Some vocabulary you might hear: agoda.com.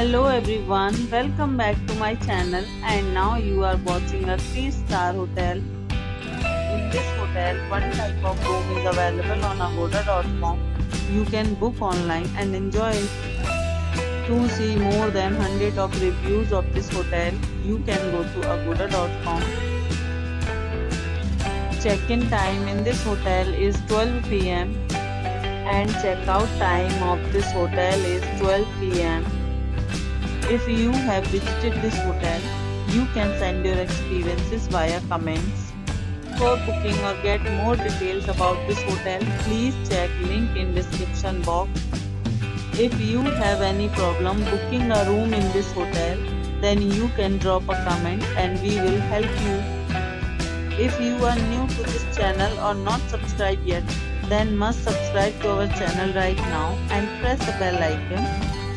Hello everyone, welcome back to my channel, and now you are watching a 3-star hotel. In this hotel, one type of room is available on agoda.com. You can book online and enjoy it. To see more than 100 of reviews of this hotel, you can go to agoda.com. Check-in time in this hotel is 12 PM and check-out time of this hotel is 12 PM. If you have visited this hotel, you can send your experiences via comments. For booking or get more details about this hotel, please check link in description box. If you have any problem booking a room in this hotel, then you can drop a comment and we will help you. If you are new to this channel or not subscribed yet, then must subscribe to our channel right now and press the bell icon,